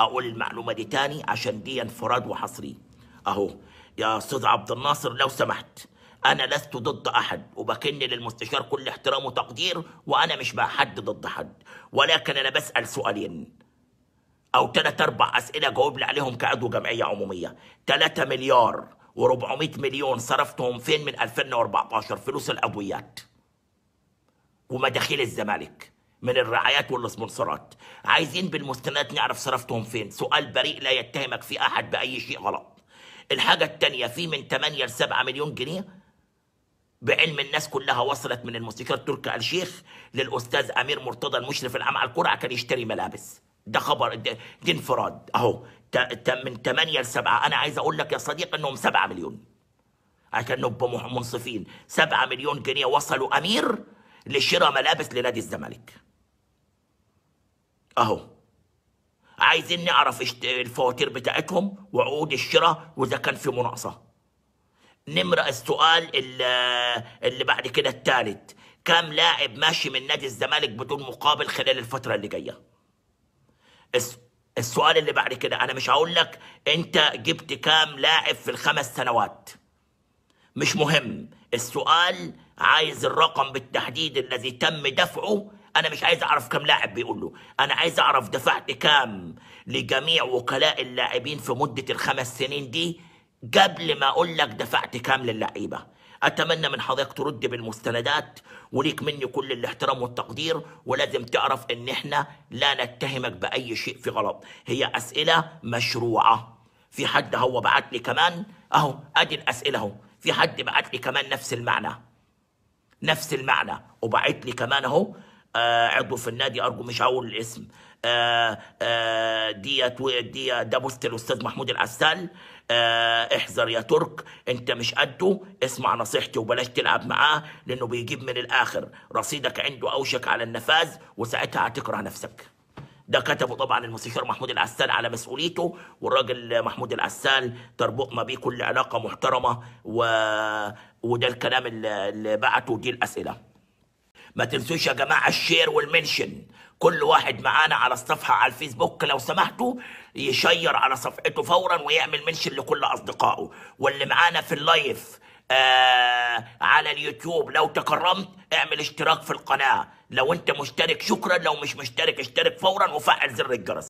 اقول المعلومه دي تاني عشان دي انفراد وحصري. اهو يا استاذ عبد الناصر لو سمحت، انا لست ضد احد وبكن للمستشار كل احترام وتقدير، وانا مش مع حد ضد حد، ولكن انا بسال سؤالين او ثلاث اربع اسئله جاوب لي عليهم كعضو جمعيه عموميه. 3 مليار و400 مليون صرفتهم فين من 2014؟ فلوس الادويات ومداخيل الزمالك من الرعايات والسبونسرات. عايزين بالمستندات نعرف صرفتهم فين. سؤال بريء لا يتهمك في احد باي شيء غلط. الحاجه الثانيه، في من 8 ل 7 مليون جنيه بعلم الناس كلها وصلت من المستشار تركي آل الشيخ للاستاذ امير مرتضى المشرف العام على القرعه كان يشتري ملابس. ده خبر، دي انفراد اهو، من 8 ل 7. انا عايز اقول لك يا صديقي انهم 7 مليون عشان نبقى منصفين. 7 مليون جنيه وصلوا امير لشراء ملابس لنادي الزمالك اهو. عايزين نعرف الفواتير بتاعتهم وعقود الشراء واذا كان في مناقصه. نمرق السؤال اللي بعد كده الثالث، كم لاعب ماشي من نادي الزمالك بدون مقابل خلال الفترة اللي جاية؟ السؤال اللي بعد كده، أنا مش هقول لك أنت جبت كام لاعب في الخمس سنوات، مش مهم. السؤال عايز الرقم بالتحديد الذي تم دفعه. أنا مش عايز أعرف كم لاعب بيقول له، أنا عايز أعرف دفعت كام لجميع وكلاء اللاعبين في مدة ال5 سنين دي قبل ما اقول لك دفعت كام للعيبه. اتمنى من حضرتك ترد بالمستندات، وليك مني كل الاحترام والتقدير، ولازم تعرف ان احنا لا نتهمك باي شيء في غلط. هي اسئله مشروعه. في حد هو بعت لي كمان اهو، ادي الاسئله اهو، في حد بعت لي كمان نفس المعنى وبعت لي كمان اهو، عضو في النادي، ارجو مش هقول الاسم، ده بوست الاستاذ محمود العسال. احذر يا ترك، انت مش قده، اسمع نصيحتي وبلاش تلعب معاه لانه بيجيب من الاخر. رصيدك عنده اوشك على النفاذ وساعتها هتكره نفسك. ده كتبه طبعا المستشار محمود العسال على مسؤوليته، والراجل محمود العسال تربطنا بيه كل علاقه محترمه، وده الكلام اللي بعته، دي الاسئله. ما تنسوش يا جماعة الشير والمنشن، كل واحد معانا على الصفحة على الفيسبوك لو سمحتوا يشير على صفحته فورا ويعمل منشن لكل أصدقائه، واللي معانا في اللايف على اليوتيوب لو تكرمت اعمل اشتراك في القناة. لو انت مشترك شكرا، لو مش مشترك اشترك فورا وفعل زر الجرس.